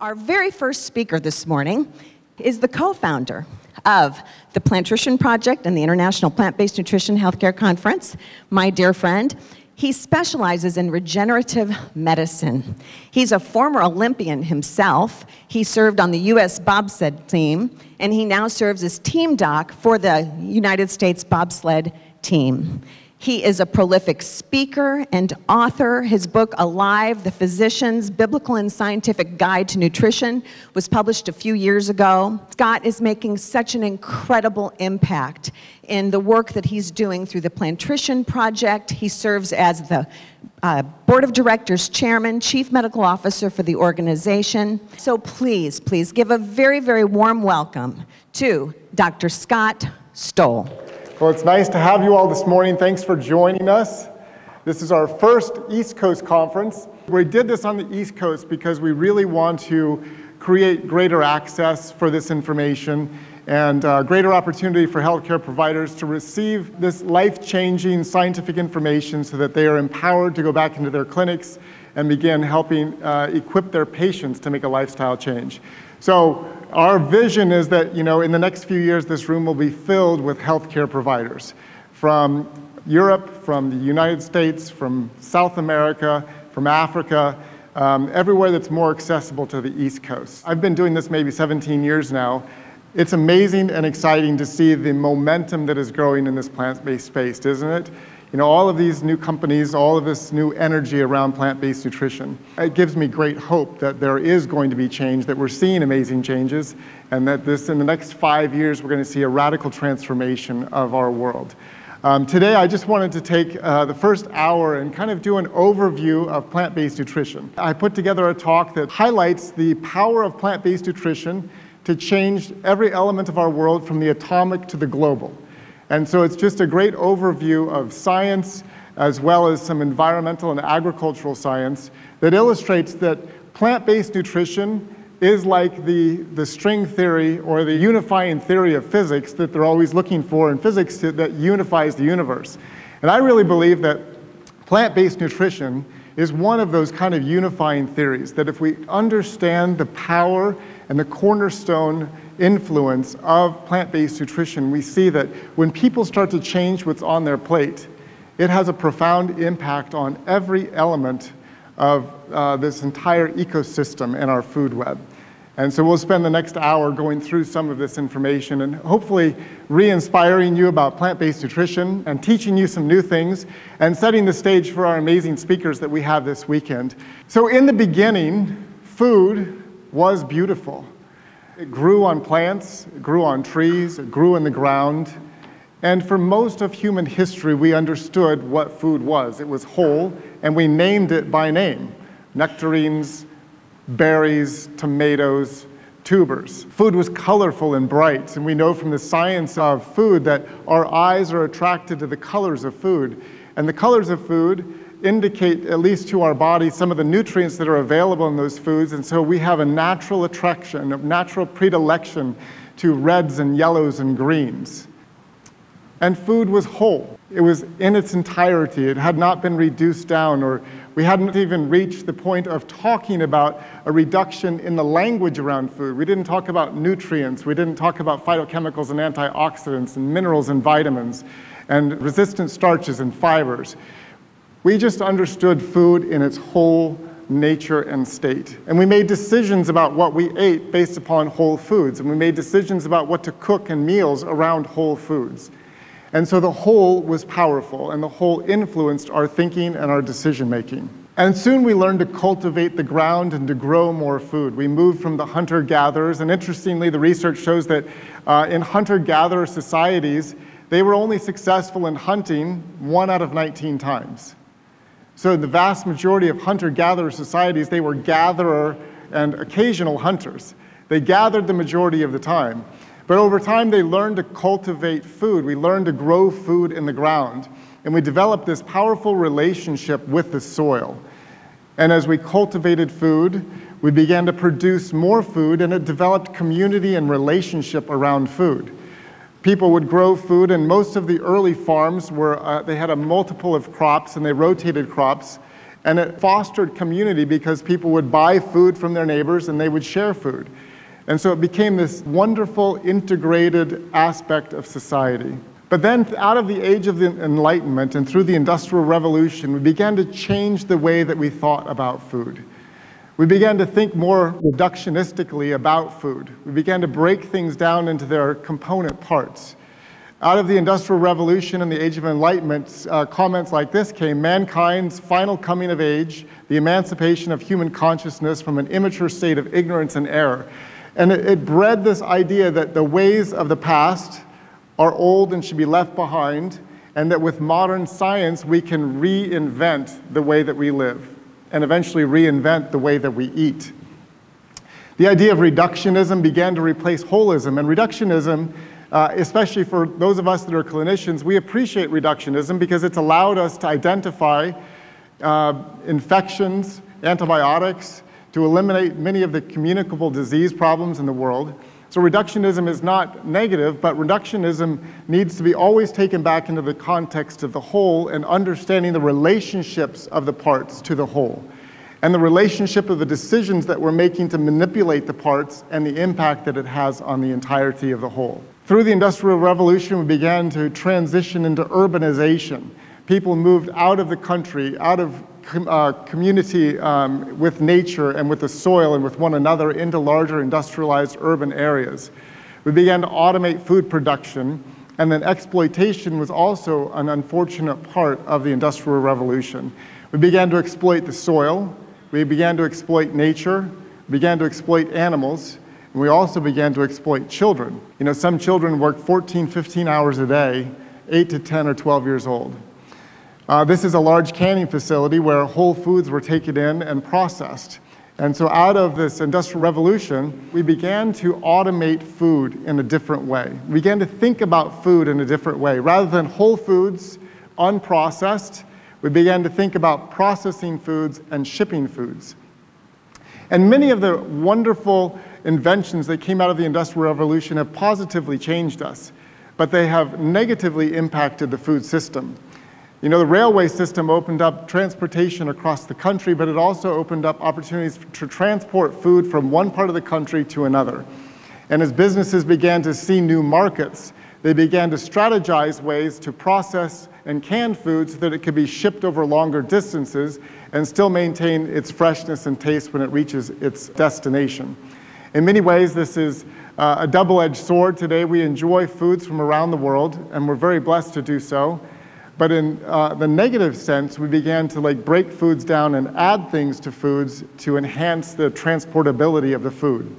Our very first speaker this morning is the co-founder of the Plantrician Project and the International Plant-Based Nutrition Healthcare Conference, my dear friend. He specializes in regenerative medicine. He's a former Olympian himself. He served on the US Bobsled Team, and he now serves as team doc for the United States Bobsled Team. He is a prolific speaker and author. His book, Alive, The Physician's, Biblical and Scientific Guide to Nutrition, was published a few years ago. Scott is making such an incredible impact in the work that he's doing through the Plantrician Project. He serves as the Board of Directors Chairman, Chief Medical Officer for the organization. So please, please give a very, very warm welcome to Dr. Scott Stoll. Well, it's nice to have you all this morning. Thanks for joining us. This is our first East Coast conference. We did this on the East Coast because we really want to create greater access for this information and greater opportunity for healthcare providers to receive this life-changing scientific information so that they are empowered to go back into their clinics and begin helping equip their patients to make a lifestyle change. So our vision is that, you know, in the next few years, this room will be filled with healthcare providers from Europe, from the United States, from South America, from Africa, everywhere that's more accessible to the East Coast. I've been doing this maybe 17 years now. It's amazing and exciting to see the momentum that is growing in this plant-based space, isn't it? You know, all of these new companies, all of this new energy around plant-based nutrition. It gives me great hope that there is going to be change, that we're seeing amazing changes, and that this, in the next 5 years, we're going to see a radical transformation of our world. Today, I just wanted to take the first hour and kind of do an overview of plant-based nutrition. I put together a talk that highlights the power of plant-based nutrition to change every element of our world from the atomic to the global. And so it's just a great overview of science, as well as some environmental and agricultural science that illustrates that plant-based nutrition is like the string theory or the unifying theory of physics that they're always looking for in physics that unifies the universe. And I really believe that plant-based nutrition is one of those kind of unifying theories, that if we understand the power and the cornerstone influence of plant-based nutrition, we see that when people start to change what's on their plate, it has a profound impact on every element of this entire ecosystem and our food web. And so we'll spend the next hour going through some of this information and hopefully re-inspiring you about plant-based nutrition and teaching you some new things and setting the stage for our amazing speakers that we have this weekend. So in the beginning, food was beautiful. It grew on plants, it grew on trees, it grew in the ground. And for most of human history, we understood what food was. It was whole, and we named it by name. Nectarines, berries, tomatoes, tubers. Food was colorful and bright, and we know from the science of food that our eyes are attracted to the colors of food. And the colors of food indicate, at least to our body, some of the nutrients that are available in those foods, and so we have a natural attraction, a natural predilection to reds and yellows and greens. And food was whole. It was in its entirety. It had not been reduced down, or we hadn't even reached the point of talking about a reduction in the language around food. We didn't talk about nutrients. We didn't talk about phytochemicals and antioxidants and minerals and vitamins and resistant starches and fibers. We just understood food in its whole nature and state. And we made decisions about what we ate based upon whole foods. And we made decisions about what to cook and meals around whole foods. And so the whole was powerful, and the whole influenced our thinking and our decision making. And soon we learned to cultivate the ground and to grow more food. We moved from the hunter-gatherers, and interestingly, the research shows that in hunter-gatherer societies, they were only successful in hunting 1 out of 19 times. So the vast majority of hunter-gatherer societies, they were gatherer and occasional hunters. They gathered the majority of the time. But over time, they learned to cultivate food. We learned to grow food in the ground. And we developed this powerful relationship with the soil. And as we cultivated food, we began to produce more food, and it developed community and relationship around food. People would grow food, and most of the early farms were, they had a multiple of crops, and they rotated crops. And it fostered community because people would buy food from their neighbors and they would share food. And so it became this wonderful integrated aspect of society. But then out of the age of the Enlightenment and through the Industrial Revolution, we began to change the way that we thought about food. We began to think more reductionistically about food. We began to break things down into their component parts. Out of the Industrial Revolution and the Age of Enlightenment, comments like this came: mankind's final coming of age, the emancipation of human consciousness from an immature state of ignorance and error. And it bred this idea that the ways of the past are old and should be left behind, and that with modern science, we can reinvent the way that we live, and eventually reinvent the way that we eat. The idea of reductionism began to replace holism, and reductionism, especially for those of us that are clinicians, we appreciate reductionism because it's allowed us to identify infections, antibiotics, to eliminate many of the communicable disease problems in the world. So reductionism is not negative, but reductionism needs to be always taken back into the context of the whole and understanding the relationships of the parts to the whole, and the relationship of the decisions that we're making to manipulate the parts and the impact that it has on the entirety of the whole. Through the Industrial Revolution, we began to transition into urbanization. People moved out of the country, out of community with nature and with the soil and with one another into larger industrialized urban areas. We began to automate food production, and then exploitation was also an unfortunate part of the Industrial Revolution. We began to exploit the soil, we began to exploit nature, we began to exploit animals, and we also began to exploit children. You know, some children work 14, 15 hours a day, 8 to 10 or 12 years old. This is a large canning facility where whole foods were taken in and processed. And so out of this Industrial Revolution, we began to automate food in a different way. We began to think about food in a different way. Rather than whole foods, unprocessed, we began to think about processing foods and shipping foods. And many of the wonderful inventions that came out of the Industrial Revolution have positively changed us, but they have negatively impacted the food system. You know, the railway system opened up transportation across the country, but it also opened up opportunities to transport food from one part of the country to another. And as businesses began to see new markets, they began to strategize ways to process and can food so that it could be shipped over longer distances and still maintain its freshness and taste when it reaches its destination. In many ways, this is a double-edged sword. Today, we enjoy foods from around the world, and we're very blessed to do so. But in the negative sense, we began to break foods down and add things to foods to enhance the transportability of the food.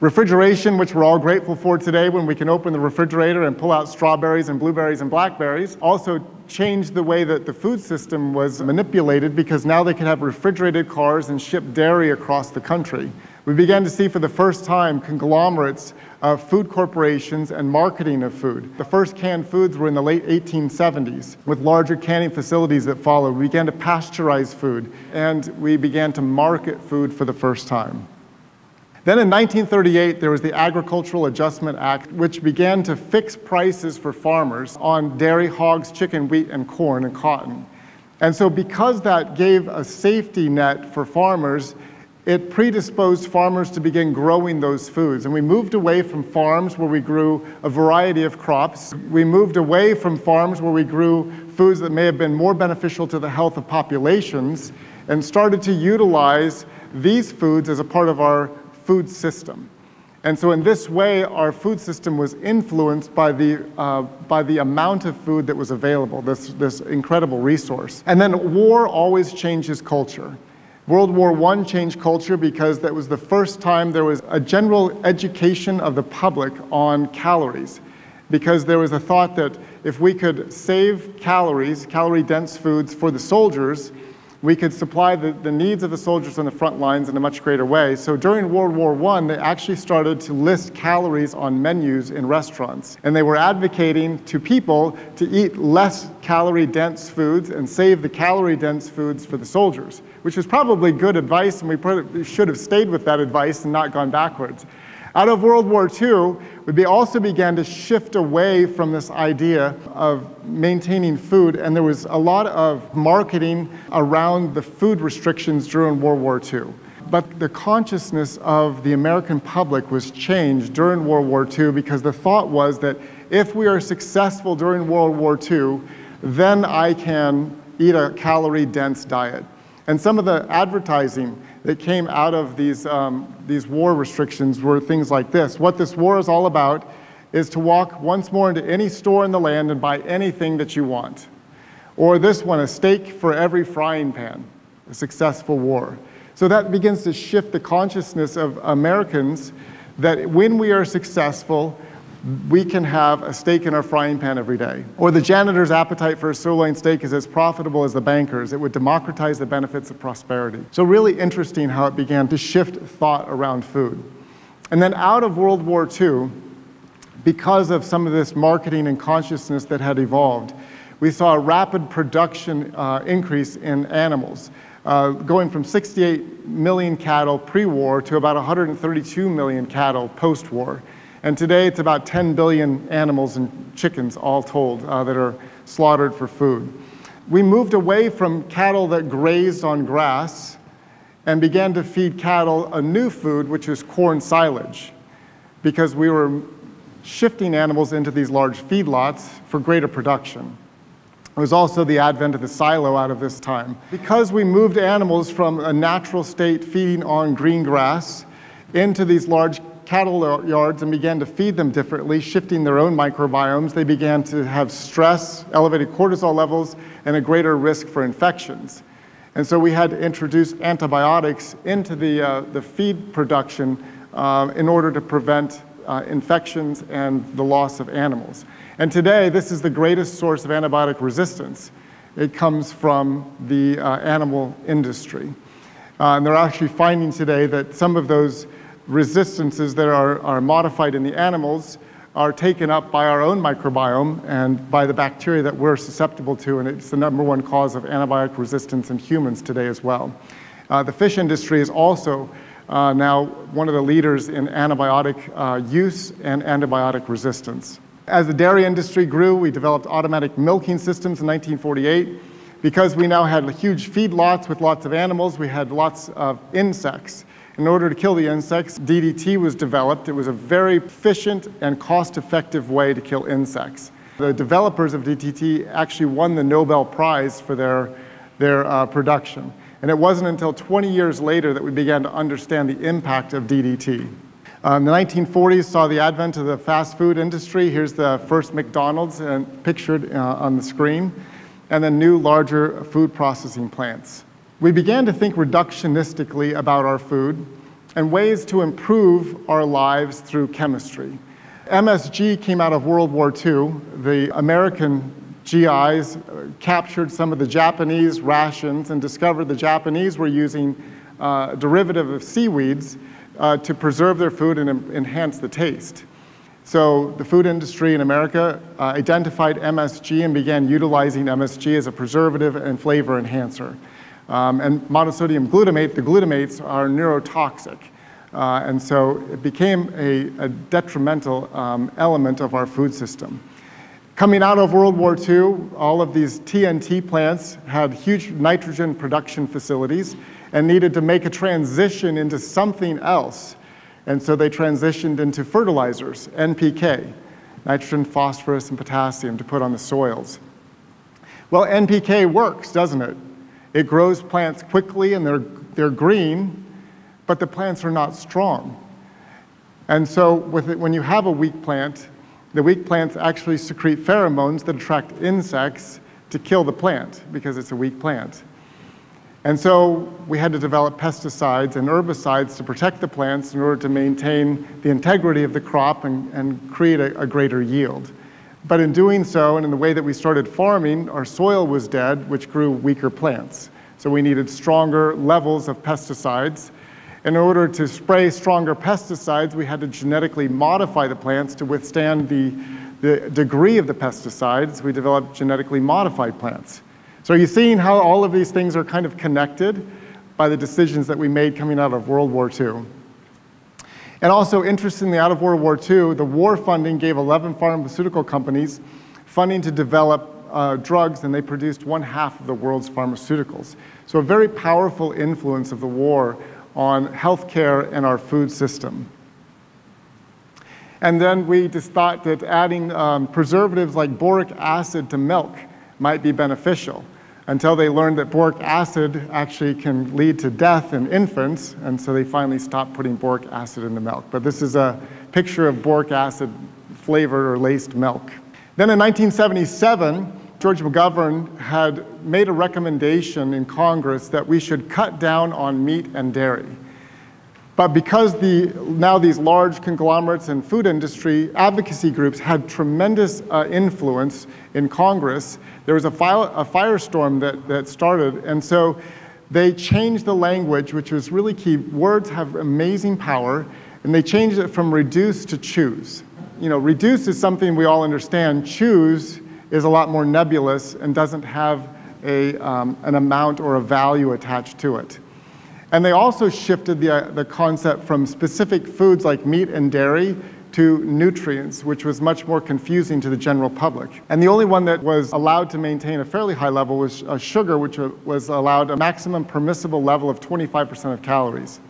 Refrigeration, which we're all grateful for today when we can open the refrigerator and pull out strawberries and blueberries and blackberries, also changed the way that the food system was manipulated, because now they could have refrigerated cars and ship dairy across the country. We began to see for the first time conglomerates of food corporations and marketing of food. The first canned foods were in the late 1870s. With larger canning facilities that followed, we began to pasteurize food, and we began to market food for the first time. Then in 1938, there was the Agricultural Adjustment Act, which began to fix prices for farmers on dairy, hogs, chicken, wheat, and corn, and cotton. And so because that gave a safety net for farmers, it predisposed farmers to begin growing those foods. And we moved away from farms where we grew a variety of crops. We moved away from farms where we grew foods that may have been more beneficial to the health of populations, and started to utilize these foods as a part of our food system. And so in this way, our food system was influenced by the amount of food that was available, this incredible resource. And then war always changes culture. World War I changed culture because that was the first time there was a general education of the public on calories, because there was a thought that if we could save calories, calorie-dense foods for the soldiers, we could supply the needs of the soldiers on the front lines in a much greater way. So during World War I, they actually started to list calories on menus in restaurants. And they were advocating to people to eat less calorie-dense foods and save the calorie-dense foods for the soldiers, which was probably good advice, and we should have stayed with that advice and not gone backwards. Out of World War II, we also began to shift away from this idea of maintaining food, and there was a lot of marketing around the food restrictions during World War II. But the consciousness of the American public was changed during World War II because the thought was that if we are successful during World War II, then I can eat a calorie-dense diet. And some of the advertising that came out of these war restrictions were things like this. What this war is all about is to walk once more into any store in the land and buy anything that you want. Or this one, a steak for every frying pan, a successful war. So that begins to shift the consciousness of Americans that when we are successful, we can have a steak in our frying pan every day. Or the janitor's appetite for a sirloin steak is as profitable as the banker's. It would democratize the benefits of prosperity. So really interesting how it began to shift thought around food. And then out of World War II, because of some of this marketing and consciousness that had evolved, we saw a rapid production increase in animals. Going from 68 million cattle pre-war to about 132 million cattle post-war. And today it's about 10 billion animals and chickens all told that are slaughtered for food. We moved away from cattle that grazed on grass and began to feed cattle a new food, which is corn silage, because we were shifting animals into these large feedlots for greater production. It was also the advent of the silo out of this time. Because we moved animals from a natural state feeding on green grass into these large cattle yards and began to feed them differently, shifting their own microbiomes, they began to have stress, elevated cortisol levels, and a greater risk for infections. And so we had to introduce antibiotics into the feed production in order to prevent infections and the loss of animals. And today, this is the greatest source of antibiotic resistance. It comes from the animal industry. And they're actually finding today that some of those resistances that are modified in the animals are taken up by our own microbiome and by the bacteria that we're susceptible to, and it's the #1 cause of antibiotic resistance in humans today as well. The fish industry is also now one of the leaders in antibiotic use and antibiotic resistance. As the dairy industry grew, we developed automatic milking systems in 1948. Because we now had huge feedlots with lots of animals, we had lots of insects. In order to kill the insects, DDT was developed. It was a very efficient and cost-effective way to kill insects. The developers of DDT actually won the Nobel Prize for their production. And it wasn't until 20 years later that we began to understand the impact of DDT. The 1940s saw the advent of the fast food industry. Here's the first McDonald's pictured on the screen, and then new, larger food processing plants. We began to think reductionistically about our food and ways to improve our lives through chemistry. MSG came out of World War II. The American GIs captured some of the Japanese rations and discovered the Japanese were using a derivative of seaweeds to preserve their food and enhance the taste. So the food industry in America identified MSG and began utilizing MSG as a preservative and flavor enhancer. And monosodium glutamate, the glutamates are neurotoxic. And so it became a detrimental element of our food system. Coming out of World War II, all of these TNT plants had huge nitrogen production facilities and needed to make a transition into something else. And so they transitioned into fertilizers, NPK, nitrogen, phosphorus, and potassium to put on the soils. Well, NPK works, doesn't it? It grows plants quickly and they're green, but the plants are not strong. And so when you have a weak plant, the weak plants actually secrete pheromones that attract insects to kill the plant because it's a weak plant. And so we had to develop pesticides and herbicides to protect the plants in order to maintain the integrity of the crop and create a greater yield. But in doing so, and in the way that we started farming, our soil was dead, which grew weaker plants. So we needed stronger levels of pesticides. In order to spray stronger pesticides, we had to genetically modify the plants to withstand the degree of the pesticides. We developed genetically modified plants. So are you seeing how all of these things are kind of connected by the decisions that we made coming out of World War II? And also, interestingly, out of World War II, the war funding gave 11 pharmaceutical companies funding to develop drugs, and they produced 1/2 of the world's pharmaceuticals. So a very powerful influence of the war on healthcare and our food system. And then we just thought that adding preservatives like boric acid to milk might be beneficial, until they learned that boric acid actually can lead to death in infants, and so they finally stopped putting boric acid in the milk. But this is a picture of boric acid flavored or laced milk. Then in 1977, George McGovern had made a recommendation in Congress that we should cut down on meat and dairy. But because now these large conglomerates and food industry advocacy groups had tremendous influence in Congress, there was a firestorm that started, and so they changed the language, which was really key. Words have amazing power, and they changed it from reduce to choose. You know, reduce is something we all understand. Choose is a lot more nebulous and doesn't have an amount or a value attached to it. And they also shifted the concept from specific foods like meat and dairy to nutrients, which was much more confusing to the general public. And the only one that was allowed to maintain a fairly high level was sugar, which was allowed a maximum permissible level of 25% of calories.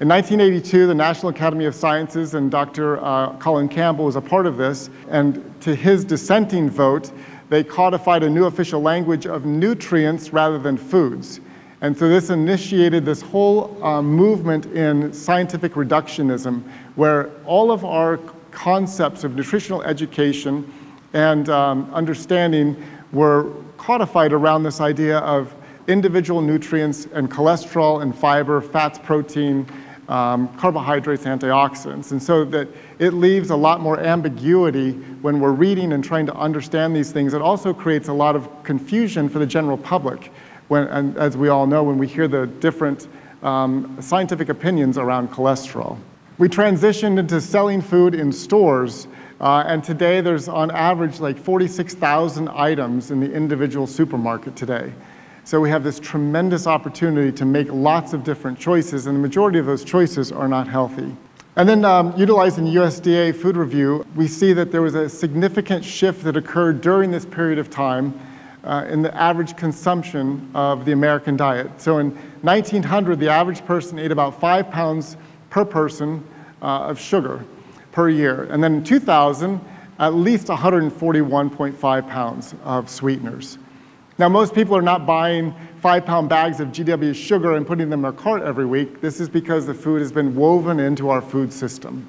In 1982, the National Academy of Sciences and Dr. Colin Campbell was a part of this, and to his dissenting vote, they codified a new official language of nutrients rather than foods. And so this initiated this whole movement in scientific reductionism, where all of our concepts of nutritional education and understanding were codified around this idea of individual nutrients and cholesterol and fiber, fats, protein, carbohydrates, antioxidants. And so that it leaves a lot more ambiguity when we're reading and trying to understand these things. It also creates a lot of confusion for the general public. And as we all know, when we hear the different scientific opinions around cholesterol. We transitioned into selling food in stores, and today there's on average like 46,000 items in the individual supermarket today. So we have this tremendous opportunity to make lots of different choices, and the majority of those choices are not healthy. And then utilizing USDA food review, we see that there was a significant shift that occurred during this period of time in the average consumption of the American diet. So in 1900, the average person ate about 5 pounds per person of sugar per year. And then in 2000, at least 141.5 pounds of sweeteners. Now, most people are not buying 5-pound bags of GW sugar and putting them in their cart every week. This is because the food has been woven into our food system.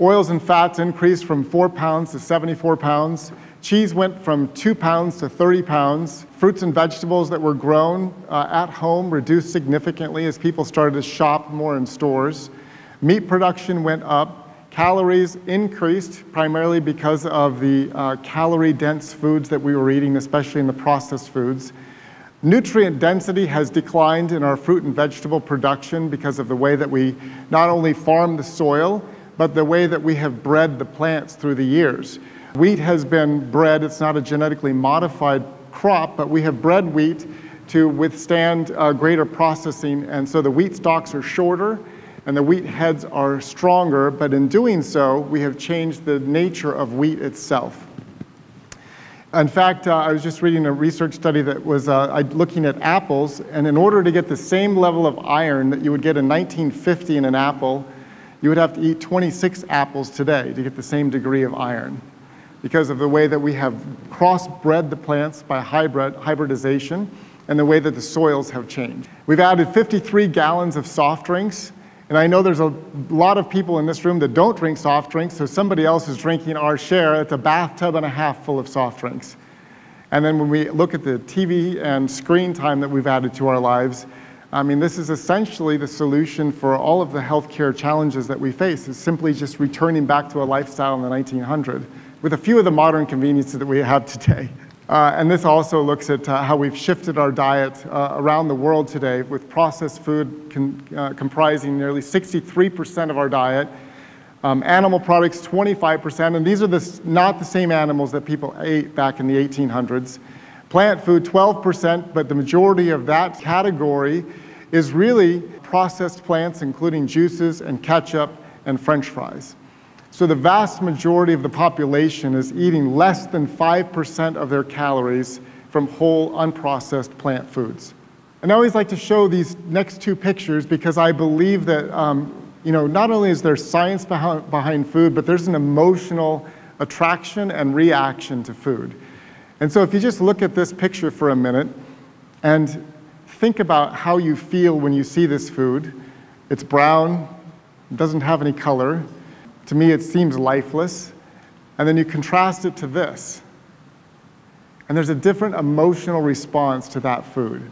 Oils and fats increased from 4 pounds to 74 pounds. Cheese went from 2 pounds to 30 pounds. Fruits and vegetables that were grown at home reduced significantly as people started to shop more in stores. Meat production went up. Calories increased primarily because of the calorie-dense foods that we were eating, especially in the processed foods. Nutrient density has declined in our fruit and vegetable production because of the way that we not only farm the soil, but the way that we have bred the plants through the years. Wheat has been bred, it's not a genetically modified crop, but we have bred wheat to withstand greater processing, and so the wheat stalks are shorter and the wheat heads are stronger, but in doing so, we have changed the nature of wheat itself. In fact, I was just reading a research study that was looking at apples, and in order to get the same level of iron that you would get in 1950 in an apple, you would have to eat 26 apples today to get the same degree of iron, because of the way that we have crossbred the plants by hybridization and the way that the soils have changed. We've added 53 gallons of soft drinks, and I know there's a lot of people in this room that don't drink soft drinks, so somebody else is drinking our share. It's a bathtub and a half full of soft drinks. And then when we look at the TV and screen time that we've added to our lives, I mean, this is essentially the solution for all of the healthcare challenges that we face, is simply just returning back to a lifestyle in the 1900s. With a few of the modern conveniences that we have today. And this also looks at how we've shifted our diet around the world today, with processed food comprising nearly 63% of our diet, animal products 25%, and these are not the same animals that people ate back in the 1800s. Plant food 12%, but the majority of that category is really processed plants, including juices and ketchup and French fries. So the vast majority of the population is eating less than 5% of their calories from whole, unprocessed plant foods. And I always like to show these next two pictures because I believe that not only is there science behind food, but there's an emotional attraction and reaction to food. And so if you just look at this picture for a minute and think about how you feel when you see this food. It's brown, it doesn't have any color. To me, it seems lifeless. And then you contrast it to this. And there's a different emotional response to that food.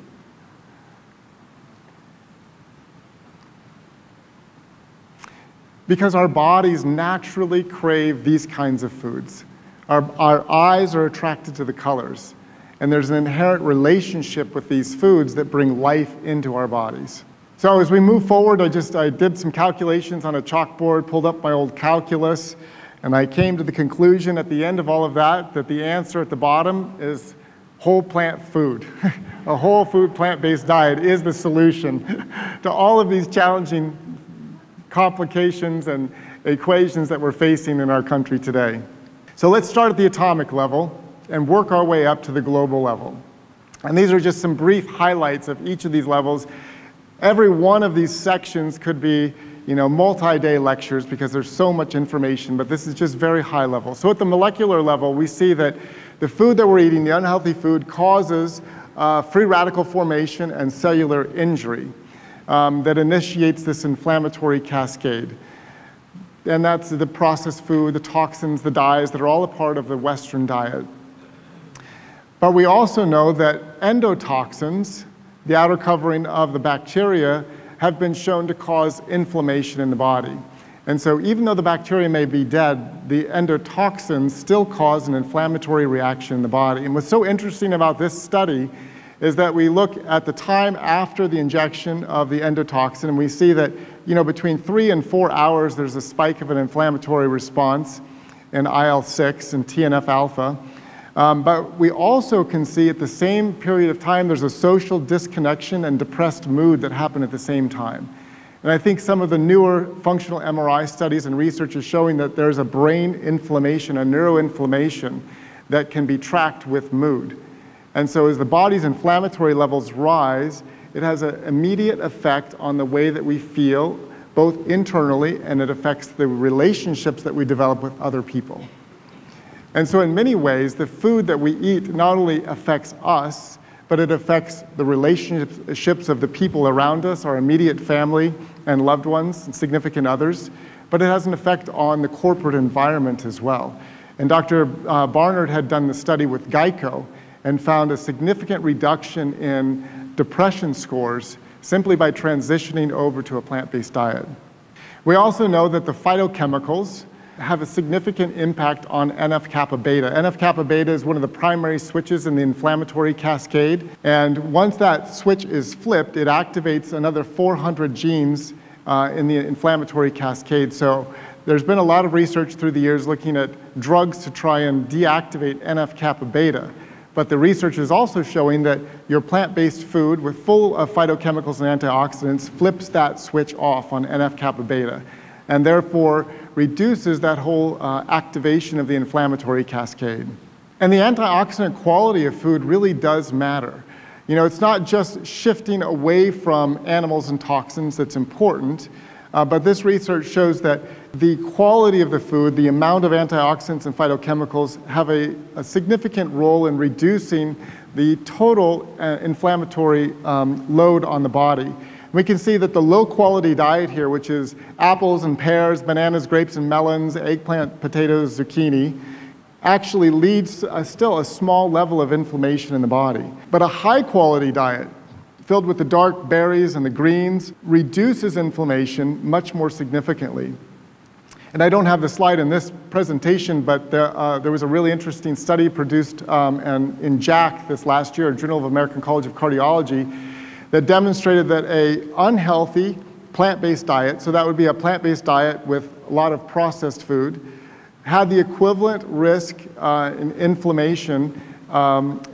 Because our bodies naturally crave these kinds of foods. Our eyes are attracted to the colors, and there's an inherent relationship with these foods that bring life into our bodies. So as we move forward, I did some calculations on a chalkboard, pulled up my old calculus, and I came to the conclusion at the end of all of that that the answer at the bottom is whole plant food. A whole food plant-based diet is the solution to all of these challenging complications and equations that we're facing in our country today. So let's start at the atomic level and work our way up to the global level. And these are just some brief highlights of each of these levels. Every one of these sections could be, multi-day lectures because there's so much information, but this is just very high level. So at the molecular level, we see that the food that we're eating, the unhealthy food, causes free radical formation and cellular injury. That initiates this inflammatory cascade. And that's the processed food, the toxins, the dyes that are all a part of the Western diet. But we also know that endotoxins, the outer covering of the bacteria, have been shown to cause inflammation in the body. And so even though the bacteria may be dead, the endotoxins still cause an inflammatory reaction in the body. And what's so interesting about this study is that we look at the time after the injection of the endotoxin, and we see that between 3 and 4 hours, there's a spike of an inflammatory response in IL-6 and TNF-alpha. But we also can see at the same period of time, there's a social disconnection and depressed mood that happen at the same time. And I think some of the newer functional MRI studies and research is showing that there's a brain inflammation, a neuroinflammation that can be tracked with mood. And so as the body's inflammatory levels rise, it has an immediate effect on the way that we feel, both internally, and it affects the relationships that we develop with other people. And so in many ways, the food that we eat not only affects us, but it affects the relationships of the people around us, our immediate family and loved ones and significant others, but it has an effect on the corporate environment as well. And Dr. Barnard had done the study with GEICO, and found a significant reduction in depression scores simply by transitioning over to a plant-based diet. We also know that the phytochemicals have a significant impact on NF-kappa-beta. NF-kappa-beta is one of the primary switches in the inflammatory cascade, and once that switch is flipped, it activates another 400 genes in the inflammatory cascade. So there's been a lot of research through the years looking at drugs to try and deactivate NF-kappa-beta. But the research is also showing that your plant-based food with full of phytochemicals and antioxidants flips that switch off on NF-kappa-beta and therefore reduces that whole activation of the inflammatory cascade. And the antioxidant quality of food really does matter. It's not just shifting away from animals and toxins that's important, but this research shows that the quality of the food, the amount of antioxidants and phytochemicals have a significant role in reducing the total inflammatory load on the body. We can see that the low-quality diet here, which is apples and pears, bananas, grapes and melons, eggplant, potatoes, zucchini, actually leads still a small level of inflammation in the body. But a high-quality diet, filled with the dark berries and the greens, reduces inflammation much more significantly. And I don't have the slide in this presentation, but there was a really interesting study produced in JACC this last year, Journal of American College of Cardiology, that demonstrated that an unhealthy plant-based diet, so that would be a plant-based diet with a lot of processed food, had the equivalent risk in inflammation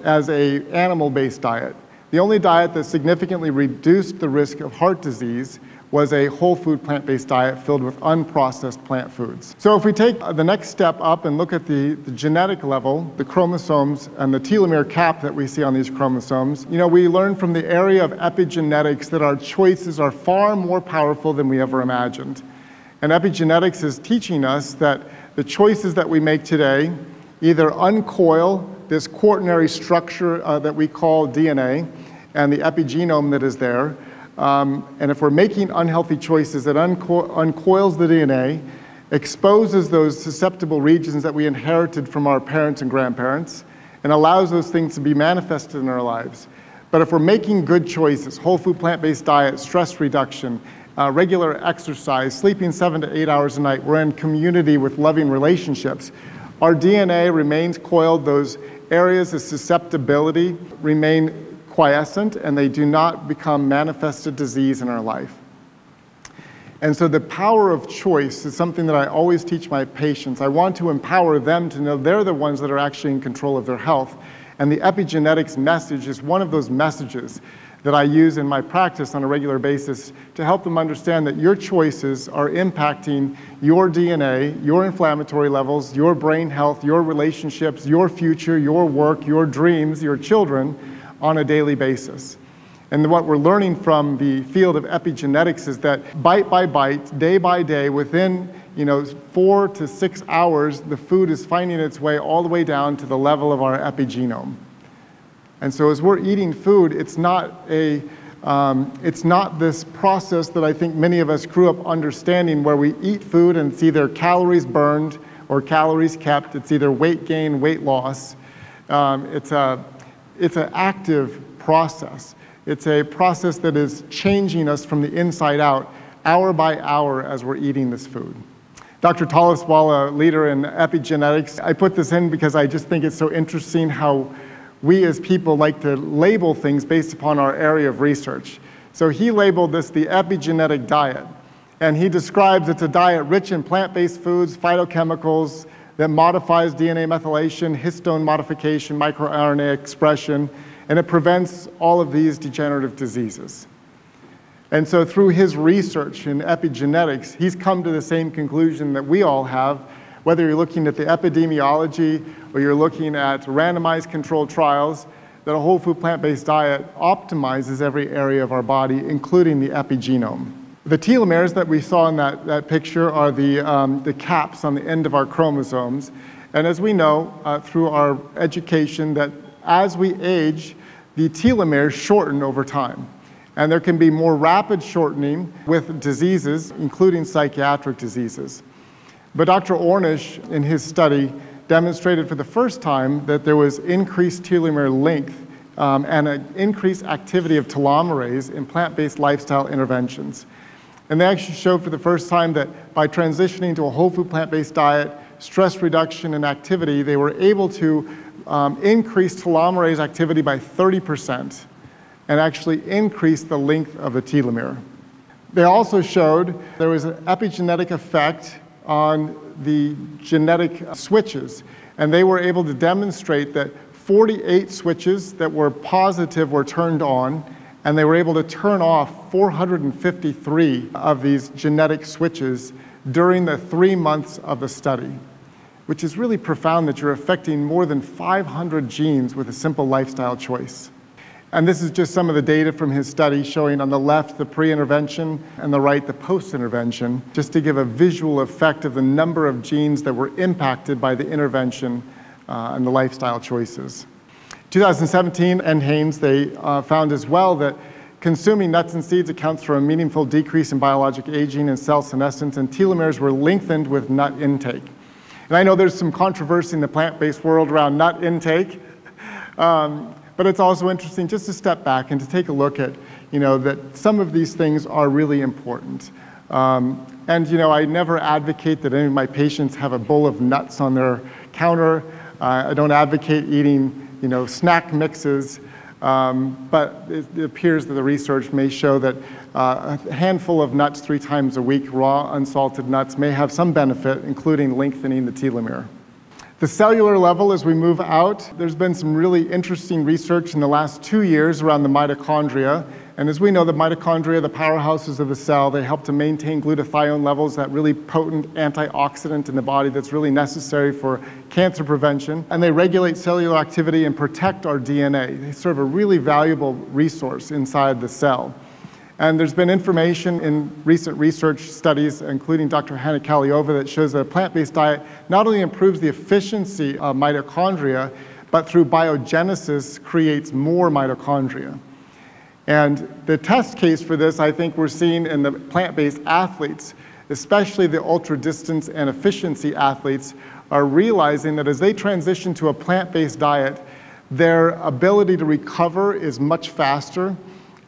as an animal-based diet. The only diet that significantly reduced the risk of heart disease was a whole food plant-based diet filled with unprocessed plant foods. So if we take the next step up and look at the genetic level, the chromosomes and the telomere cap that we see on these chromosomes, you know, we learn from the area of epigenetics that our choices are far more powerful than we ever imagined. And epigenetics is teaching us that the choices that we make today either uncoil this quaternary structure that we call DNA and the epigenome that is there. And if we're making unhealthy choices, it uncoils the DNA, exposes those susceptible regions that we inherited from our parents and grandparents, and allows those things to be manifested in our lives. But if we're making good choices, whole food plant-based diet, stress reduction, regular exercise, sleeping 7 to 8 hours a night, we're in community with loving relationships, our DNA remains coiled, those areas of susceptibility remain quiescent, and they do not become manifested disease in our life. And so the power of choice is something that I always teach my patients. I want to empower them to know they're the ones that are actually in control of their health. And the epigenetics message is one of those messages that I use in my practice on a regular basis to help them understand that your choices are impacting your DNA, your inflammatory levels, your brain health, your relationships, your future, your work, your dreams, your children, on a daily basis. And what we're learning from the field of epigenetics is that bite by bite, day by day, within 4 to 6 hours, the food is finding its way all the way down to the level of our epigenome. And so as we're eating food, it's not this process that I think many of us grew up understanding, where we eat food and it's either calories burned or calories kept. It's either weight gain, weight loss. It's an active process. It's a process that is changing us from the inside out, hour by hour, as we're eating this food. Dr. Tallis Walla, leader in epigenetics, I put this in because I just think it's so interesting how we as people like to label things based upon our area of research. So he labeled this the epigenetic diet, and he describes it's a diet rich in plant-based foods, phytochemicals, that modifies DNA methylation, histone modification, microRNA expression, and it prevents all of these degenerative diseases. And so through his research in epigenetics, he's come to the same conclusion that we all have, whether you're looking at the epidemiology or you're looking at randomized controlled trials, that a whole food plant-based diet optimizes every area of our body, including the epigenome. The telomeres that we saw in that picture are the caps on the end of our chromosomes. And as we know through our education, that as we age, the telomeres shorten over time. And there can be more rapid shortening with diseases, including psychiatric diseases. But Dr. Ornish, in his study, demonstrated for the first time that there was increased telomere length and an increased activity of telomerase in plant-based lifestyle interventions. And they actually showed for the first time that by transitioning to a whole food plant-based diet, stress reduction and activity, they were able to increase telomerase activity by 30% and actually increase the length of the telomere. They also showed there was an epigenetic effect on the genetic switches, and they were able to demonstrate that 48 switches that were positive were turned on, and they were able to turn off 453 of these genetic switches during the 3 months of the study, which is really profound that you're affecting more than 500 genes with a simple lifestyle choice. And this is just some of the data from his study showing on the left the pre-intervention and the right the post-intervention, just to give a visual effect of the number of genes that were impacted by the intervention and the lifestyle choices. 2017, NHANES, they found as well that consuming nuts and seeds accounts for a meaningful decrease in biologic aging and cell senescence, and telomeres were lengthened with nut intake. And I know there's some controversy in the plant-based world around nut intake, but it's also interesting just to step back and to take a look at, that some of these things are really important. I never advocate that any of my patients have a bowl of nuts on their counter. I don't advocate eating snack mixes, but it appears that the research may show that a handful of nuts 3 times a week, raw, unsalted nuts, may have some benefit, including lengthening the telomere. The cellular level, as we move out, there's been some really interesting research in the last 2 years around the mitochondria. And as we know, the mitochondria, the powerhouses of the cell, they help to maintain glutathione levels, that really potent antioxidant in the body that's really necessary for cancer prevention. And they regulate cellular activity and protect our DNA. They serve a really valuable resource inside the cell. And there's been information in recent research studies, including Dr. Hannah Kalieva, that shows that a plant-based diet not only improves the efficiency of mitochondria, but through biogenesis creates more mitochondria. And the test case for this, I think, we're seeing in the plant-based athletes, especially the ultra-distance and efficiency athletes, are realizing that as they transition to a plant-based diet, their ability to recover is much faster.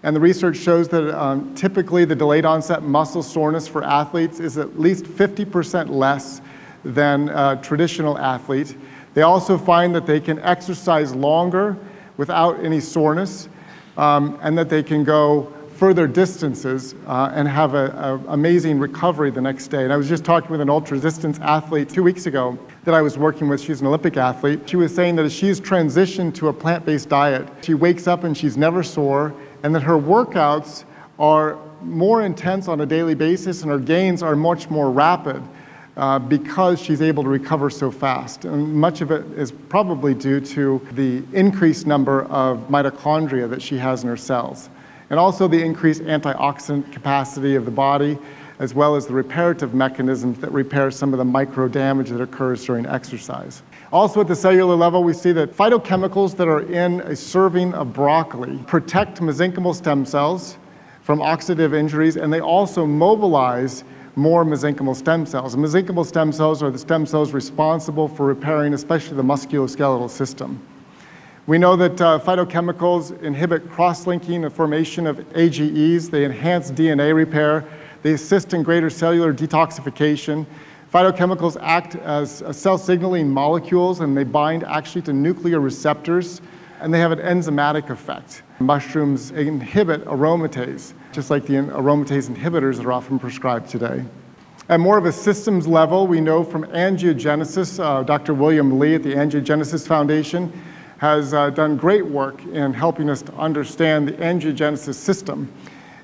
And the research shows that typically the delayed onset muscle soreness for athletes is at least 50% less than a traditional athlete. They also find that they can exercise longer without any soreness, and that they can go further distances and have an amazing recovery the next day. And I was just talking with an ultra-distance athlete 2 weeks ago that I was working with. She's an Olympic athlete. She was saying that as she's transitioned to a plant-based diet, she wakes up and she's never sore, and that her workouts are more intense on a daily basis and her gains are much more rapid because she's able to recover so fast. And much of it is probably due to the increased number of mitochondria that she has in her cells, and also the increased antioxidant capacity of the body, as well as the reparative mechanisms that repair some of the micro damage that occurs during exercise. Also at the cellular level, we see that phytochemicals that are in a serving of broccoli protect mesenchymal stem cells from oxidative injuries, and they also mobilize more mesenchymal stem cells. And mesenchymal stem cells are the stem cells responsible for repairing especially the musculoskeletal system. We know that phytochemicals inhibit cross-linking, the formation of AGEs, they enhance DNA repair, they assist in greater cellular detoxification. Phytochemicals act as cell signaling molecules, and they bind actually to nuclear receptors, and they have an enzymatic effect. Mushrooms inhibit aromatase, just like the aromatase inhibitors that are often prescribed today. At more of a systems level, we know from angiogenesis, Dr. William Lee at the Angiogenesis Foundation has done great work in helping us to understand the angiogenesis system.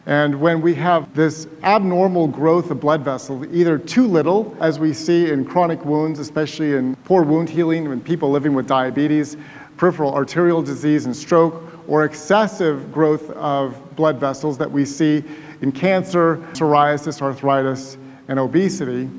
And when we have this abnormal growth of blood vessels, either too little, as we see in chronic wounds, especially in poor wound healing, when people living with diabetes, peripheral arterial disease and stroke, or excessive growth of blood vessels that we see in cancer, psoriasis, arthritis, and obesity,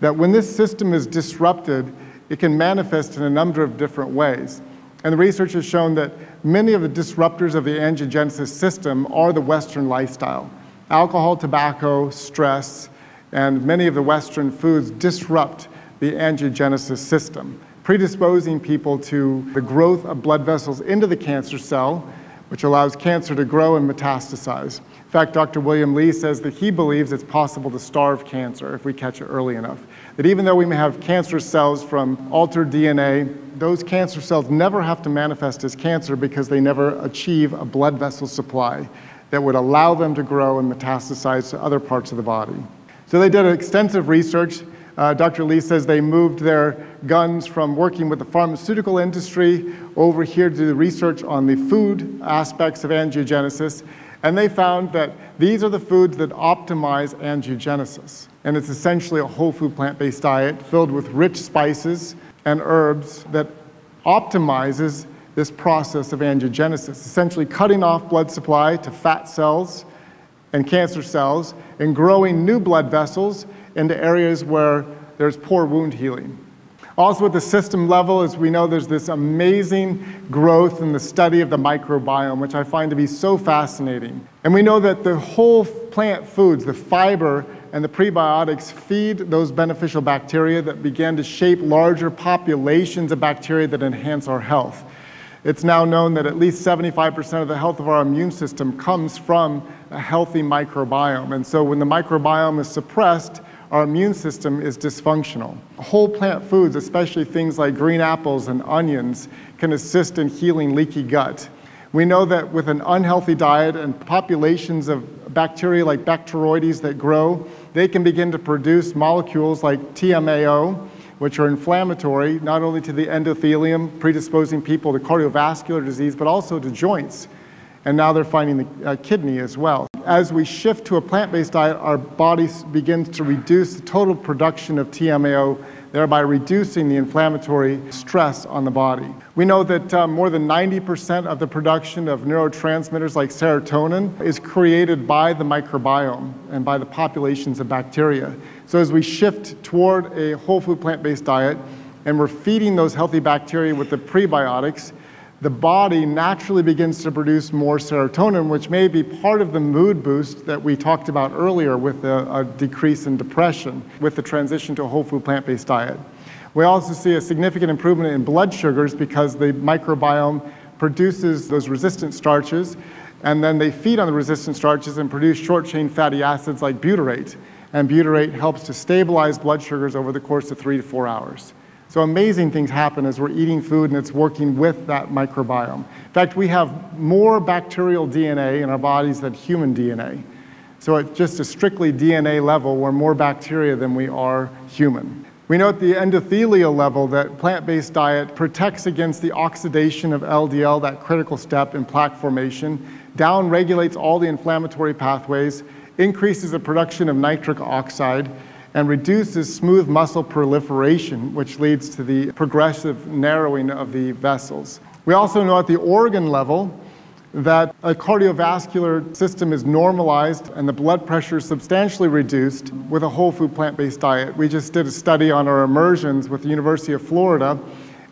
that when this system is disrupted, it can manifest in a number of different ways. And the research has shown that many of the disruptors of the angiogenesis system are the Western lifestyle. Alcohol, tobacco, stress, and many of the Western foods disrupt the angiogenesis system, predisposing people to the growth of blood vessels into the cancer cell, which allows cancer to grow and metastasize. In fact, Dr. William Lee says that he believes it's possible to starve cancer if we catch it early enough. That even though we may have cancer cells from altered DNA, those cancer cells never have to manifest as cancer because they never achieve a blood vessel supply that would allow them to grow and metastasize to other parts of the body. So they did extensive research. Dr. Lee says they moved their guns from working with the pharmaceutical industry over here to do research on the food aspects of angiogenesis, and they found that these are the foods that optimize angiogenesis. And it's essentially a whole food plant-based diet filled with rich spices and herbs that optimizes this process of angiogenesis, essentially cutting off blood supply to fat cells and cancer cells and growing new blood vessels into areas where there's poor wound healing. Also at the system level, as we know, there's this amazing growth in the study of the microbiome, which I find to be so fascinating. And we know that the whole plant foods, the fiber, and the prebiotics feed those beneficial bacteria that began to shape larger populations of bacteria that enhance our health. It's now known that at least 75% of the health of our immune system comes from a healthy microbiome. And so when the microbiome is suppressed, our immune system is dysfunctional. Whole plant foods, especially things like green apples and onions, can assist in healing leaky gut. We know that with an unhealthy diet and populations of bacteria like Bacteroides that grow, they can begin to produce molecules like TMAO, which are inflammatory, not only to the endothelium, predisposing people to cardiovascular disease, but also to joints. And now they're finding the kidney as well. As we shift to a plant-based diet, our bodies begin to reduce the total production of TMAO, thereby reducing the inflammatory stress on the body. We know that more than 90% of the production of neurotransmitters like serotonin is created by the microbiome and by the populations of bacteria. So as we shift toward a whole food plant-based diet and we're feeding those healthy bacteria with the prebiotics, the body naturally begins to produce more serotonin, which may be part of the mood boost that we talked about earlier with a decrease in depression with the transition to a whole food plant-based diet. We also see a significant improvement in blood sugars because the microbiome produces those resistant starches, and then they feed on the resistant starches and produce short-chain fatty acids like butyrate. And butyrate helps to stabilize blood sugars over the course of 3 to 4 hours. So amazing things happen as we're eating food and it's working with that microbiome. In fact, we have more bacterial DNA in our bodies than human DNA. So at just a strictly DNA level, we're more bacteria than we are human. We know at the endothelial level that plant-based diet protects against the oxidation of LDL, that critical step in plaque formation, down-regulates all the inflammatory pathways, increases the production of nitric oxide, and reduces smooth muscle proliferation, which leads to the progressive narrowing of the vessels. We also know at the organ level that a cardiovascular system is normalized and the blood pressure is substantially reduced with a whole food plant-based diet. We just did a study on our immersions with the University of Florida,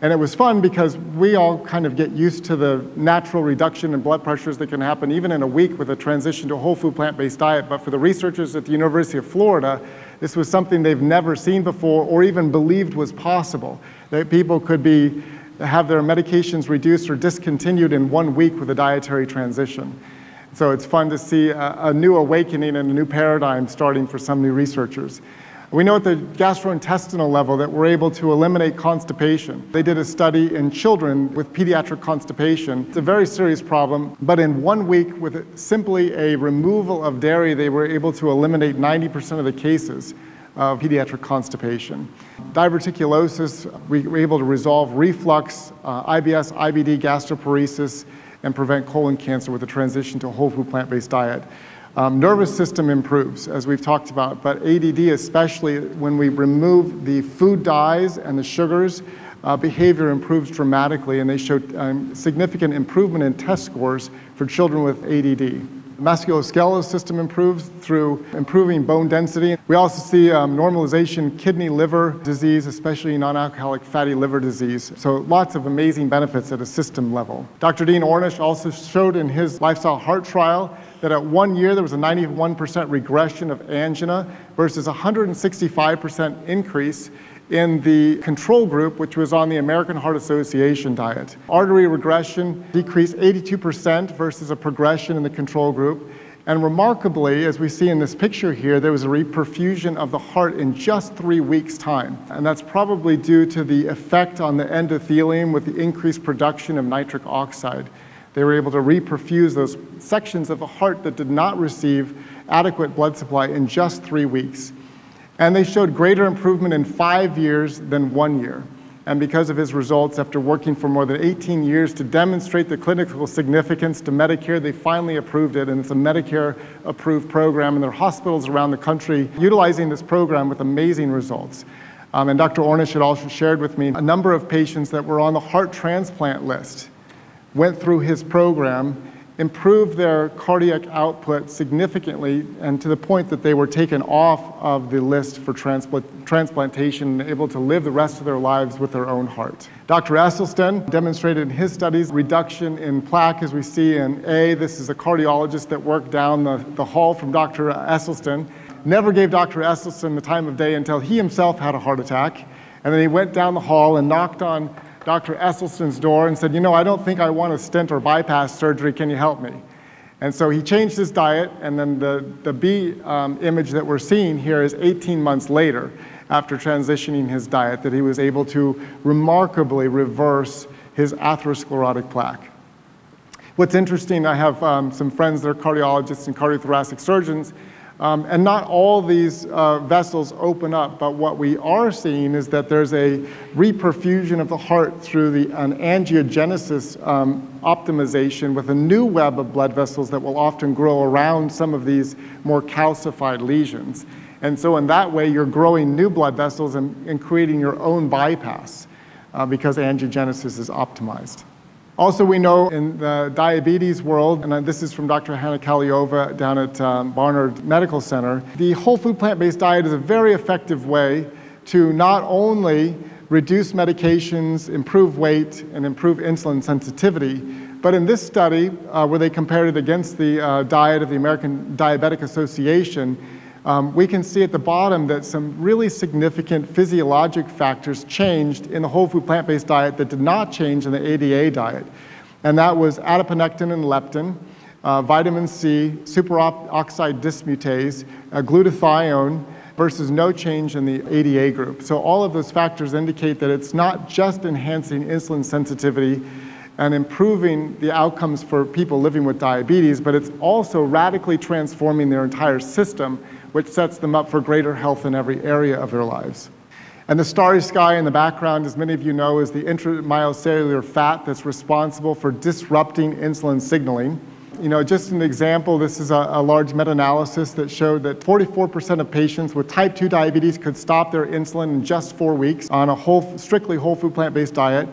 and it was fun because we all kind of get used to the natural reduction in blood pressures that can happen even in a week with a transition to a whole food plant-based diet. But for the researchers at the University of Florida, this was something they've never seen before or even believed was possible, that people could have their medications reduced or discontinued in 1 week with a dietary transition. So it's fun to see a new awakening and a new paradigm starting for some new researchers. We know at the gastrointestinal level that we're able to eliminate constipation. They did a study in children with pediatric constipation. It's a very serious problem, but in 1 week with simply a removal of dairy, they were able to eliminate 90% of the cases of pediatric constipation. Diverticulosis, we were able to resolve reflux, IBS, IBD, gastroparesis, and prevent colon cancer with a transition to a whole food plant-based diet. Nervous system improves, as we've talked about, but ADD, especially when we remove the food dyes and the sugars, behavior improves dramatically, and they showed significant improvement in test scores for children with ADD. The musculoskeletal system improves through improving bone density. We also see normalization kidney liver disease, especially non-alcoholic fatty liver disease. So lots of amazing benefits at a system level. Dr. Dean Ornish also showed in his lifestyle heart trial that at 1 year there was a 91% regression of angina versus 165% increase in the control group, which was on the American Heart Association diet. Artery regression decreased 82% versus a progression in the control group. And remarkably, as we see in this picture here, there was a reperfusion of the heart in just 3 weeks' time. And that's probably due to the effect on the endothelium with the increased production of nitric oxide. They were able to reperfuse those sections of the heart that did not receive adequate blood supply in just 3 weeks. And they showed greater improvement in 5 years than 1 year. And because of his results, after working for more than 18 years to demonstrate the clinical significance to Medicare, they finally approved it, and it's a Medicare-approved program, and there are hospitals around the country utilizing this program with amazing results. And Dr. Ornish had also shared with me a number of patients that were on the heart transplant list went through his program, improved their cardiac output significantly, and to the point that they were taken off of the list for transplantation and able to live the rest of their lives with their own heart. Dr. Esselstyn demonstrated in his studies reduction in plaque, as we see in A. This is a cardiologist that worked down the hall from Dr. Esselstyn. Never gave Dr. Esselstyn the time of day until he himself had a heart attack, and then he went down the hall and knocked on Dr. Esselstyn's door and said, you know, I don't think I want a stent or bypass surgery, can you help me? And so he changed his diet, and then the B image that we're seeing here is 18 months later, after transitioning his diet, that he was able to remarkably reverse his atherosclerotic plaque. What's interesting, I have some friends that are cardiologists and cardiothoracic surgeons, And not all these vessels open up, but what we are seeing is that there's a reperfusion of the heart through an angiogenesis optimization with a new web of blood vessels that will often grow around some of these more calcified lesions. And so in that way, you're growing new blood vessels and creating your own bypass because angiogenesis is optimized. Also, we know in the diabetes world, and this is from Dr. Hannah Kalieva down at Barnard Medical Center, the whole food plant-based diet is a very effective way to not only reduce medications, improve weight, and improve insulin sensitivity, but in this study, where they compared it against the diet of the American Diabetic Association, we can see at the bottom that some really significant physiologic factors changed in the whole food plant-based diet that did not change in the ADA diet. And that was adiponectin and leptin, vitamin C, superoxide dismutase, glutathione, versus no change in the ADA group. So all of those factors indicate that it's not just enhancing insulin sensitivity and improving the outcomes for people living with diabetes, but it's also radically transforming their entire system, which sets them up for greater health in every area of their lives. And the starry sky in the background, as many of you know, is the intramyocellular fat that's responsible for disrupting insulin signaling. You know, just an example, this is a large meta-analysis that showed that 44% of patients with type 2 diabetes could stop their insulin in just 4 weeks on a strictly whole food plant-based diet,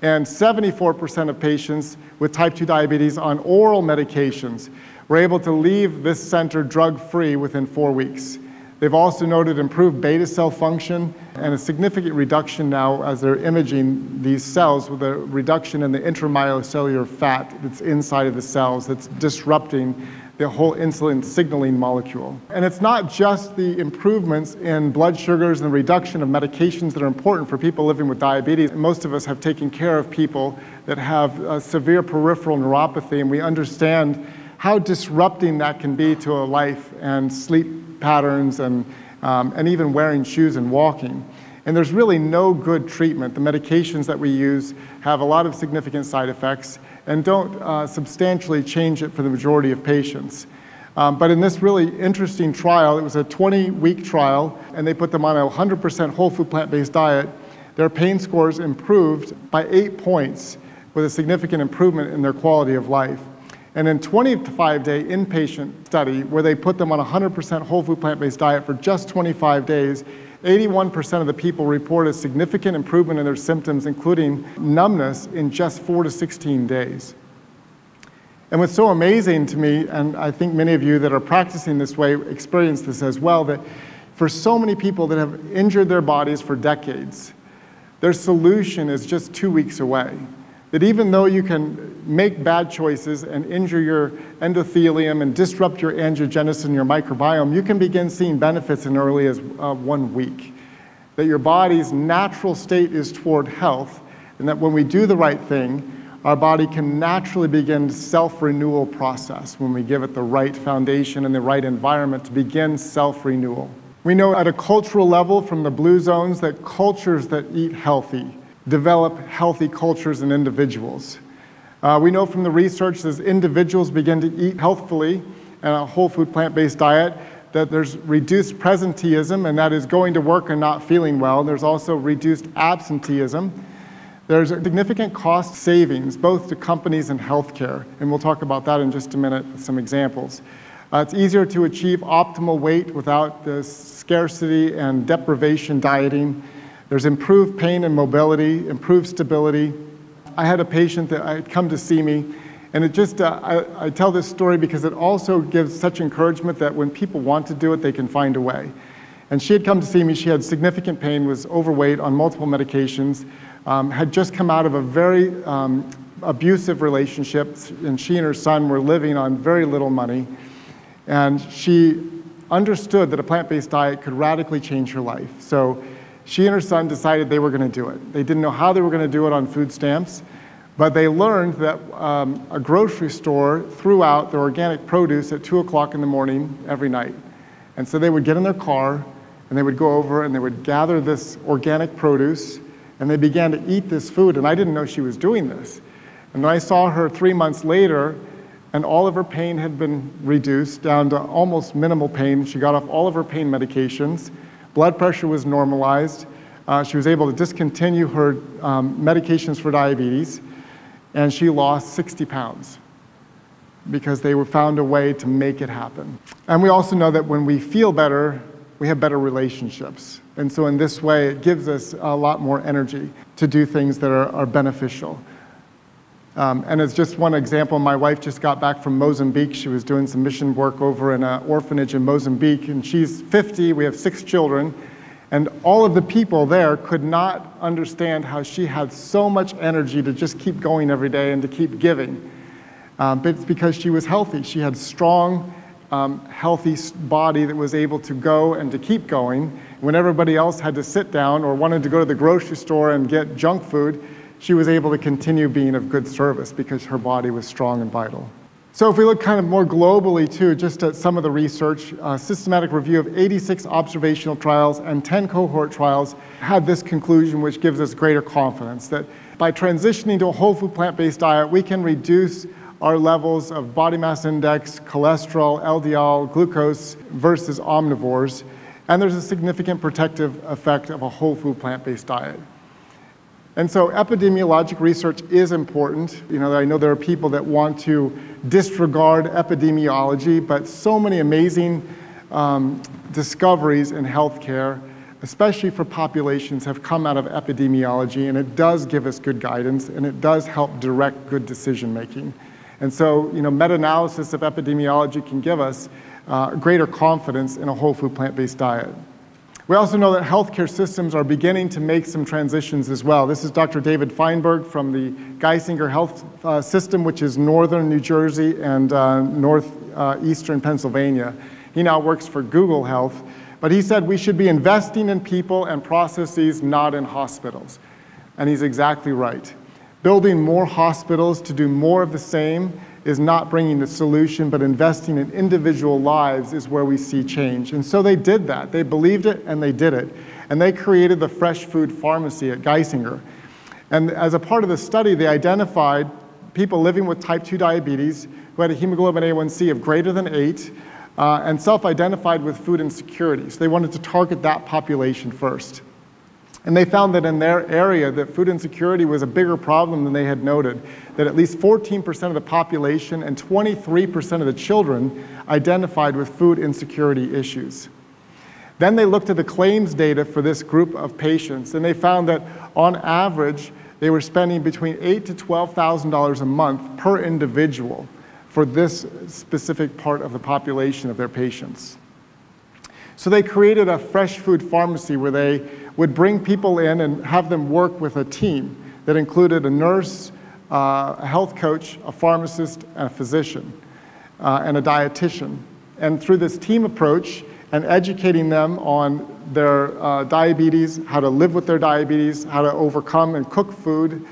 and 74% of patients with type 2 diabetes on oral medications were able to leave this center drug-free within 4 weeks. They've also noted improved beta cell function and a significant reduction now as they're imaging these cells with a reduction in the intramyocellular fat that's inside of the cells that's disrupting the whole insulin signaling molecule. And it's not just the improvements in blood sugars and the reduction of medications that are important for people living with diabetes. Most of us have taken care of people that have severe peripheral neuropathy, and we understand how disrupting that can be to a life and sleep patterns and even wearing shoes and walking. And there's really no good treatment. The medications that we use have a lot of significant side effects and don't substantially change it for the majority of patients. But in this really interesting trial, it was a 20-week trial, and they put them on a 100% whole food plant-based diet. Their pain scores improved by 8 points with a significant improvement in their quality of life. And in a 25-day inpatient study where they put them on a 100% whole food plant-based diet for just 25 days, 81% of the people report a significant improvement in their symptoms, including numbness, in just 4 to 16 days. And what's so amazing to me, and I think many of you that are practicing this way experience this as well, that for so many people that have injured their bodies for decades, their solution is just 2 weeks away. That even though you can make bad choices and injure your endothelium and disrupt your angiogenesis and your microbiome, you can begin seeing benefits in early as 1 week. That your body's natural state is toward health, and that when we do the right thing, our body can naturally begin the self-renewal process when we give it the right foundation and the right environment to begin self-renewal. We know at a cultural level from the blue zones that cultures that eat healthy develop healthy cultures and individuals. We know from the research as individuals begin to eat healthfully and a whole food plant-based diet that there's reduced presenteeism, and that is going to work and not feeling well. There's also reduced absenteeism. There's significant cost savings both to companies and healthcare, and we'll talk about that in just a minute with some examples. It's easier to achieve optimal weight without the scarcity and deprivation dieting. There's improved pain and mobility, improved stability. I had a patient that had come to see me, and it just, I tell this story because it also gives such encouragement that when people want to do it, they can find a way. And she had come to see me, she had significant pain, was overweight on multiple medications, had just come out of a very abusive relationship, and she and her son were living on very little money. And she understood that a plant-based diet could radically change her life. So she and her son decided they were going to do it. They didn't know how they were going to do it on food stamps, but they learned that a grocery store threw out their organic produce at 2 o'clock in the morning every night. And so they would get in their car and they would go over and they would gather this organic produce and they began to eat this food. And I didn't know she was doing this. And when I saw her 3 months later, and all of her pain had been reduced down to almost minimal pain. She got off all of her pain medications. Blood pressure was normalized. She was able to discontinue her medications for diabetes, and she lost 60 pounds because they found a way to make it happen. And we also know that when we feel better, we have better relationships. And so in this way, it gives us a lot more energy to do things that are beneficial. And as just one example, my wife just got back from Mozambique. She was doing some mission work over in an orphanage in Mozambique, and she's 50, we have 6 children, and all of the people there could not understand how she had so much energy to just keep going every day and to keep giving. But it's because she was healthy. She had strong, healthy body that was able to go and to keep going. When everybody else had to sit down or wanted to go to the grocery store and get junk food, she was able to continue being of good service because her body was strong and vital. So if we look kind of more globally too, just at some of the research, a systematic review of 86 observational trials and 10 cohort trials had this conclusion, which gives us greater confidence that by transitioning to a whole food plant-based diet, we can reduce our levels of body mass index, cholesterol, LDL, glucose versus omnivores. And there's a significant protective effect of a whole food plant-based diet. And so epidemiologic research is important. You know, I know there are people that want to disregard epidemiology, but so many amazing discoveries in healthcare, especially for populations, have come out of epidemiology, and it does give us good guidance, and it does help direct good decision-making. And so, you know, meta-analysis of epidemiology can give us greater confidence in a whole food plant-based diet. We also know that healthcare systems are beginning to make some transitions as well. This is Dr. David Feinberg from the Geisinger Health System, which is northern New Jersey and northeastern Pennsylvania. He now works for Google Health, but he said we should be investing in people and processes, not in hospitals. And he's exactly right. Building more hospitals to do more of the same is not bringing the solution, but investing in individual lives is where we see change. And so they did that. They believed it, and they did it. And they created the Fresh Food Pharmacy at Geisinger. And as a part of the study, they identified people living with type 2 diabetes who had a hemoglobin A1C of greater than 8 and self-identified with food insecurity. So they wanted to target that population first. And they found that in their area, that food insecurity was a bigger problem than they had noted, that at least 14% of the population and 23% of the children identified with food insecurity issues. Then they looked at the claims data for this group of patients, and they found that on average, they were spending between $8,000 to $12,000 a month per individual for this specific part of the population of their patients. So they created a fresh food pharmacy where they would bring people in and have them work with a team that included a nurse, a health coach, a pharmacist, a physician, and a dietitian. And through this team approach and educating them on their diabetes, how to live with their diabetes, how to overcome and cook food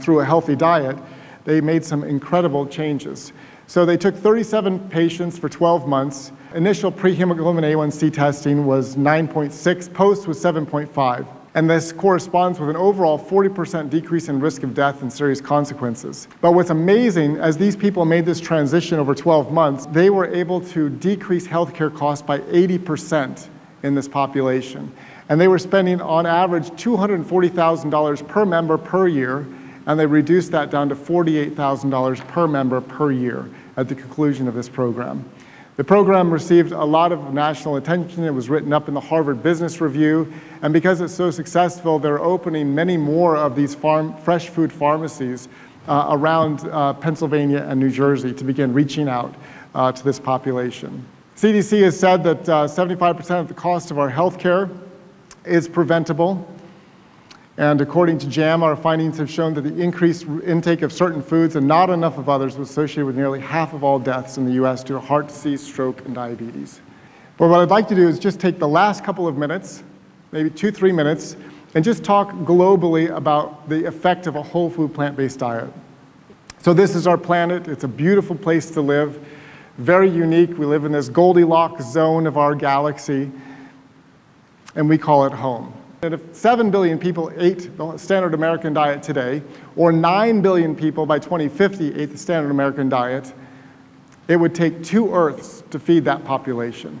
through a healthy diet, they made some incredible changes. So they took 37 patients for 12 months. Initial pre-hemoglobin A1C testing was 9.6, post was 7.5. And this corresponds with an overall 40% decrease in risk of death and serious consequences. But what's amazing, as these people made this transition over 12 months, they were able to decrease healthcare costs by 80% in this population. And they were spending, on average, $240,000 per member per year, and they reduced that down to $48,000 per member per year at the conclusion of this program. The program received a lot of national attention. It was written up in the Harvard Business Review, and because it's so successful, they're opening many more of these fresh food pharmacies around Pennsylvania and New Jersey to begin reaching out to this population. CDC has said that 75% of the cost of our healthcare is preventable. And according to JAMA, our findings have shown that the increased intake of certain foods and not enough of others was associated with nearly half of all deaths in the US due to heart disease, stroke, and diabetes. But what I'd like to do is just take the last couple of minutes, maybe 2-3 minutes, and just talk globally about the effect of a whole food plant-based diet. So this is our planet. It's a beautiful place to live, very unique. We live in this Goldilocks zone of our galaxy, and we call it home. And if 7 billion people ate the standard American diet today, or 9 billion people by 2050 ate the standard American diet, It would take 2 Earths to feed that population.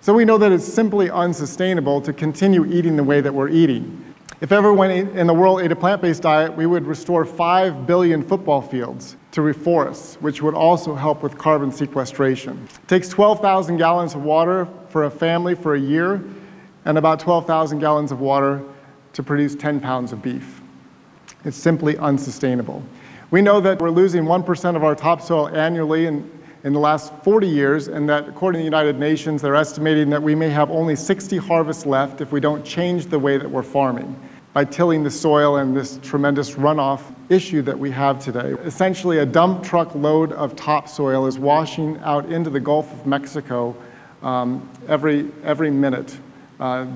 So we know that it's simply unsustainable to continue eating the way that we're eating. If everyone in the world ate a plant-based diet, we would restore 5 billion football fields to reforest, which would also help with carbon sequestration. It takes 12,000 gallons of water for a family for a year, and about 12,000 gallons of water to produce 10 pounds of beef. It's simply unsustainable. We know that we're losing 1% of our topsoil annually in the last 40 years, and that according to the United Nations, they're estimating that we may have only 60 harvests left if we don't change the way that we're farming by tilling the soil and this tremendous runoff issue that we have today. Essentially, a dump truck load of topsoil is washing out into the Gulf of Mexico every minute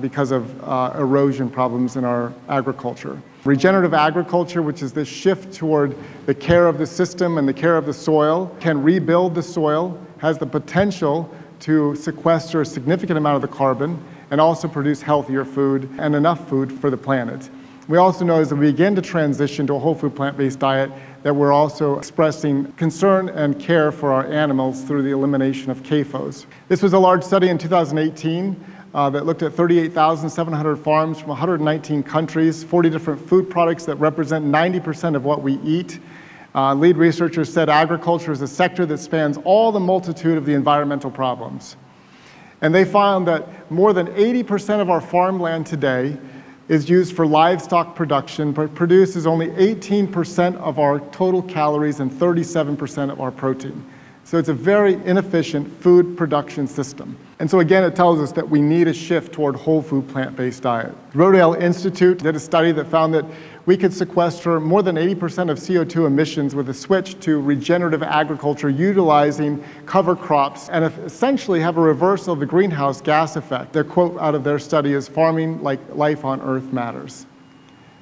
because of erosion problems in our agriculture. Regenerative agriculture, which is this shift toward the care of the system and the care of the soil, can rebuild the soil, has the potential to sequester a significant amount of the carbon, and also produce healthier food and enough food for the planet. We also know as we begin to transition to a whole food plant-based diet that we're also expressing concern and care for our animals through the elimination of CAFOs. This was a large study in 2018. That looked at 38,700 farms from 119 countries, 40 different food products that represent 90% of what we eat. Lead researchers said agriculture is a sector that spans all the multitude of the environmental problems. And they found that more than 80% of our farmland today is used for livestock production, but produces only 18% of our total calories and 37% of our protein. So it's a very inefficient food production system. And so again, it tells us that we need a shift toward whole food plant-based diet. Rodale Institute did a study that found that we could sequester more than 80% of CO2 emissions with a switch to regenerative agriculture utilizing cover crops and essentially have a reversal of the greenhouse gas effect. Their quote out of their study is, "Farming like life on earth matters."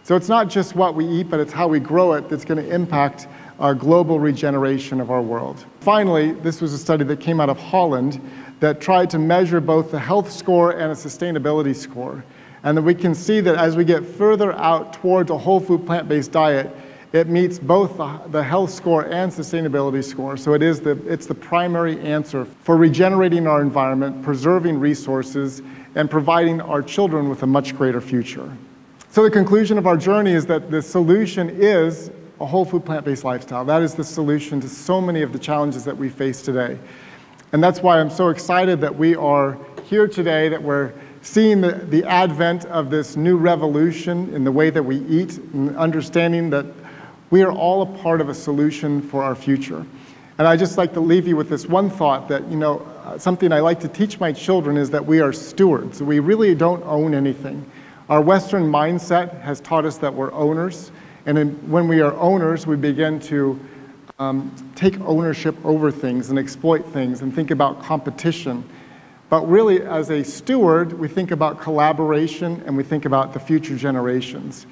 So it's not just what we eat, but it's how we grow it that's going to impact our global regeneration of our world. Finally, this was a study that came out of Holland that tried to measure both the health score and a sustainability score. And that we can see that as we get further out towards a whole food plant-based diet, it meets both the health score and sustainability score. So it's the primary answer for regenerating our environment, preserving resources, and providing our children with a much greater future. So the conclusion of our journey is that the solution is a whole food plant-based lifestyle. That is the solution to so many of the challenges that we face today. And that's why I'm so excited that we are here today, that we're seeing the advent of this new revolution in the way that we eat, and understanding that we are all a part of a solution for our future. And I'd just like to leave you with this one thought that, you know, something I like to teach my children is that we are stewards. We really don't own anything. Our Western mindset has taught us that we're owners. And when we are owners, we begin to take ownership over things and exploit things and think about competition. But really, as a steward, we think about collaboration and we think about the future generations.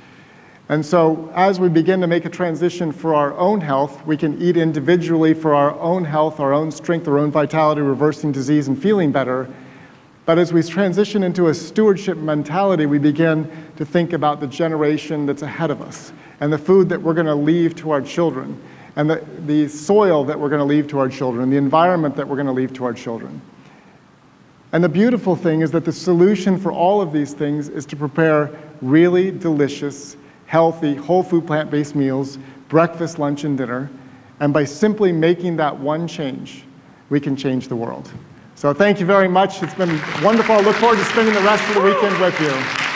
And so as we begin to make a transition for our own health, we can eat individually for our own health, our own strength, our own vitality, reversing disease and feeling better. But as we transition into a stewardship mentality, we begin to think about the generation that's ahead of us and the food that we're going to leave to our children and the soil that we're going to leave to our children, the environment that we're going to leave to our children. And the beautiful thing is that the solution for all of these things is to prepare really delicious, healthy, whole food plant-based meals, breakfast, lunch, and dinner. And by simply making that one change, we can change the world. So thank you very much. It's been wonderful. I look forward to spending the rest of the weekend with you.